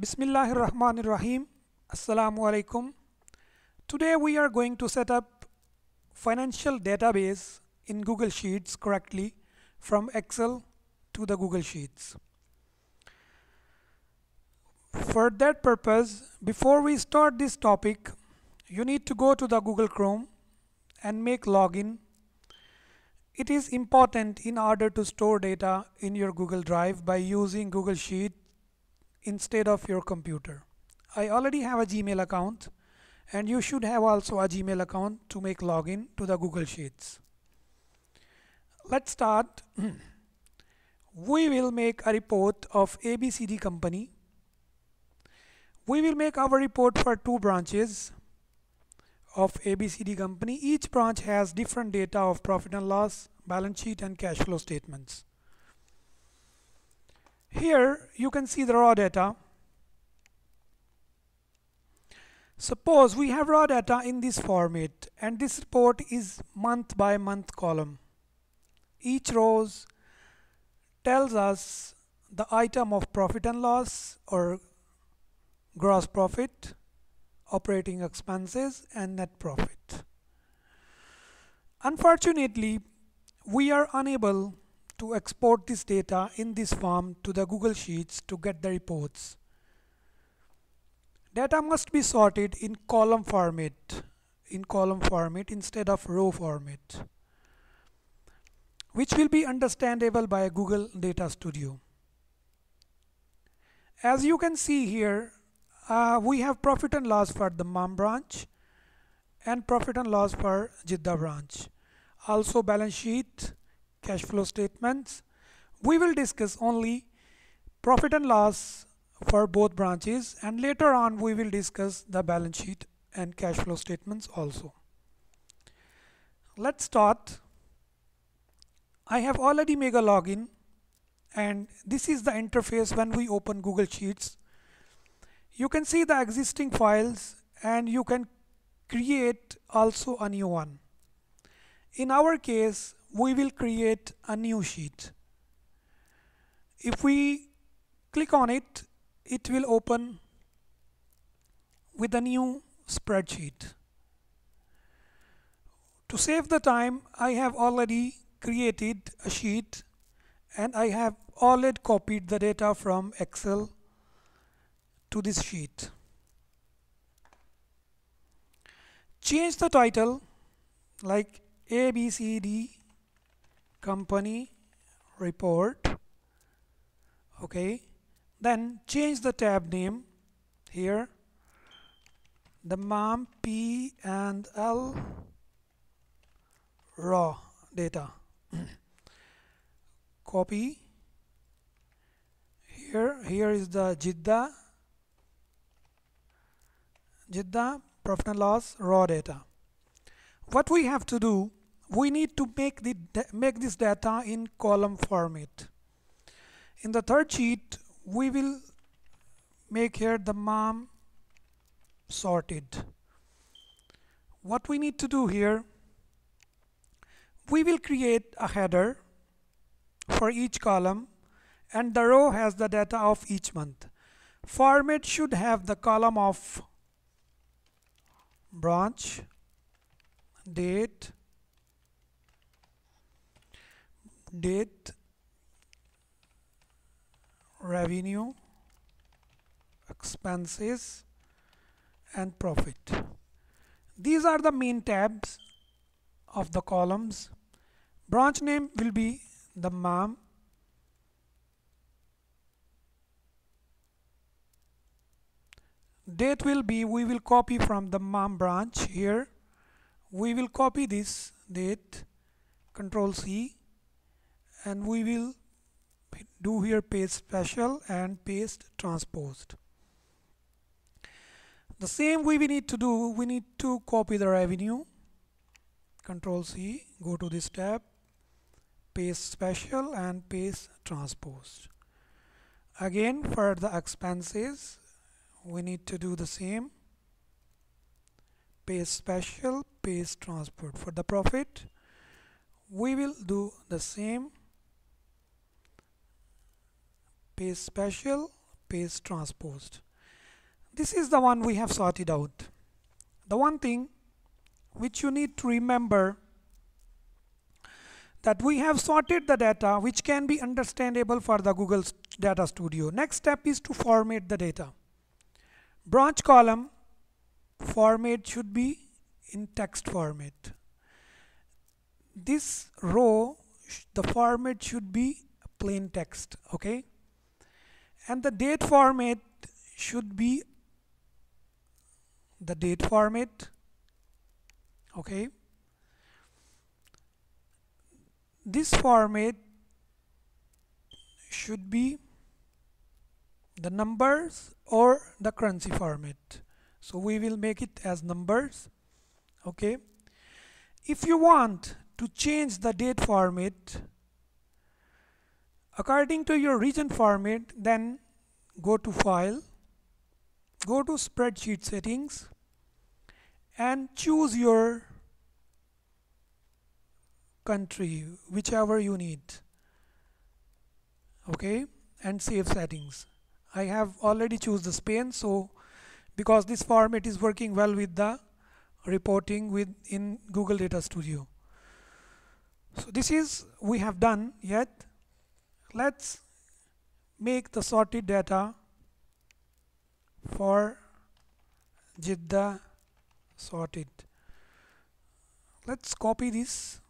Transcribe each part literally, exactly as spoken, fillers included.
Bismillahirrahmanirrahim. Assalamu alaikum. Today we are going to set up financial database in Google Sheets correctly from Excel to the Google Sheets. For that purpose, before we start this topic, you need to go to the Google Chrome and make login. It is important in order to store data in your Google Drive by using Google Sheets instead of your computer. I already have a Gmail account, and you should have also a Gmail account to make login to the Google Sheets. Let's start. We will make a report of A B C D company. We will make our report for two branches of A B C D company. Each branch has different data of profit and loss, balance sheet and cash flow statements. Here you can see the raw data. Suppose we have raw data in this format, and this report is month by month column. Each row tells us the item of profit and loss or gross profit, operating expenses and net profit. Unfortunately, we are unable to export this data in this form to the Google Sheets to get the reports. Data must be sorted in column format, in column format instead of row format, which will be understandable by Google Data Studio. As you can see here, uh, we have profit and loss for the MAM branch and profit and loss for Jeddah branch. Also balance sheet, cash flow statements. We will discuss only profit and loss for both branches, and later on we will discuss the balance sheet and cash flow statements also. Let's start. I have already made a login, and this is the interface when we open Google Sheets. You can see the existing files, and you can create also a new one. In our case, we will create a new sheet. If we click on it, it will open with a new spreadsheet. To save the time, I have already created a sheet, and I have already copied the data from Excel to this sheet. Change the title like A B C D company report. Okay, then change the tab name here, the MAM P and L raw data. Copy here. Here is the Jeddah Jeddah profit and loss raw data. What we have to do, we need to make the make this data in column format. In the third sheet, we will make here the MAM sorted. What we need to do here, we will create a header for each column, and the row has the data of each month. Format should have the column of branch, date, date, revenue, expenses and profit. These are the main tabs of the columns. Branch name will be the MAM. Date will be, we will copy from the MAM branch here. We will copy this date, Control C, and we will do here paste special and paste transposed. The same we need to do, we need to copy the revenue, Control C, go to this tab, paste special and paste transposed. Again for the expenses, we need to do the same, paste special, paste transport. For the profit, we will do the same, paste special, paste transposed. This is the one we have sorted out. The one thing which you need to remember, that we have sorted the data which can be understandable for the Google Data Studio. Next step is to format the data. Branch column format should be in text format. This row, the format should be plain text, okay? And the date format should be the date format, okay? This format should be the numbers or the currency format. So we will make it as numbers, okay? If you want to change the date format according to your region format, then go to File, go to Spreadsheet Settings and choose your country, whichever you need, okay, and save settings. I have already chosen Spain, so because this format is working well with the reporting with in Google Data Studio. So this is we have done yet. Let's make the sorted data for Jeddah sorted. Let's copy this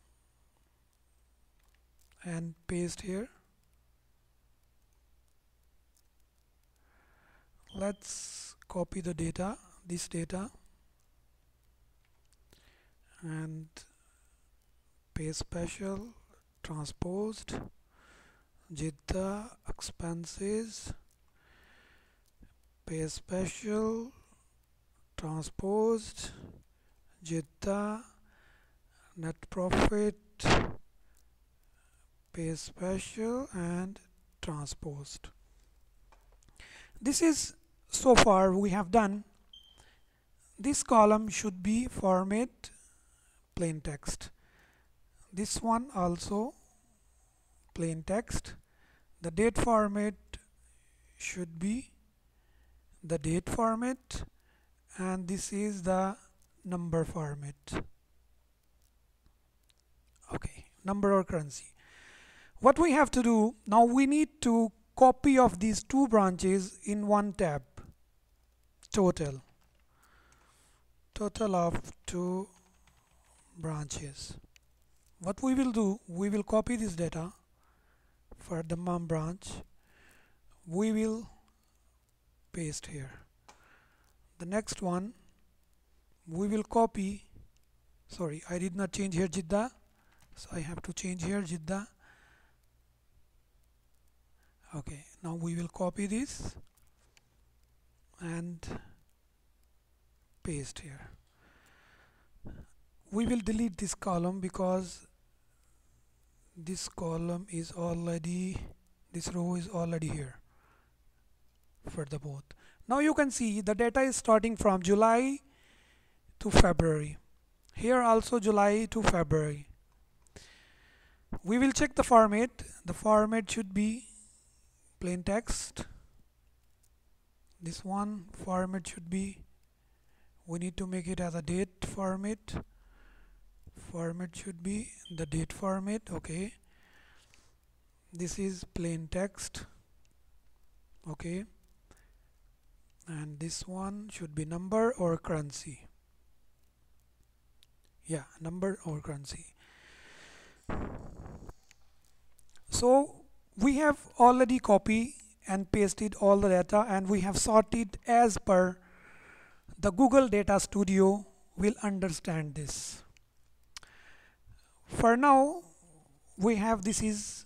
and paste here. Let's copy the data, this data, and paste special, transposed, Jeddah, expenses, paste special, transposed, Jeddah, net profit, paste special and transposed. This is so far we have done. This column should be format plain text. This one also plain text. The date format should be the date format, and this is the number format. Okay, number or currency. What we have to do now, we need to copy of these two branches in one tab, total total of two branches. What we will do, we will copy this data for the M A M branch, we will paste here. The next one we will copy, sorry, I did not change here Jeddah, so I have to change here Jeddah. Okay, now we will copy this and paste here. We will delete this column because this column is already, this row is already here for the both. Now you can see the data is starting from July to February. Here also July to February. We will check the format. The format should be plain text. This one format should be, we need to make it as a date format. Format should be the date format, okay. This is plain text, okay. And this one should be number or currency. Yeah, number or currency. So we have already copied and pasted all the data, and we have sorted as per the Google Data Studio will understand this. For now we have, this is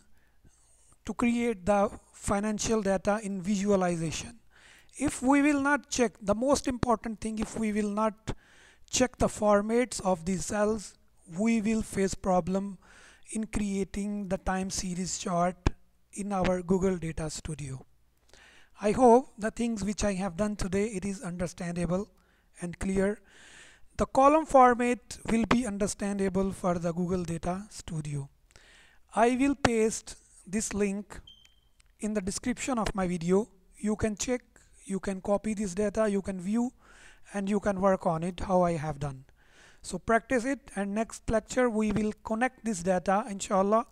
to create the financial data in visualization. If we will not check, the most important thing, if we will not check the formats of these cells, we will face problem in creating the time series chart in our Google Data Studio. I hope the things which I have done today, it is understandable and clear. The column format will be understandable for the Google Data Studio. I will paste this link in the description of my video. You can check you can copy this data, you can view, and you can work on it how I have done. So practice it, and next lecture we will connect this data, inshallah,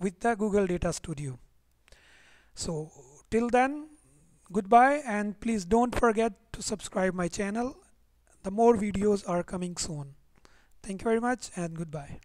with the Google Data Studio. So till then, goodbye, and please don't forget to subscribe my channel. The more videos are coming soon. Thank you very much and goodbye.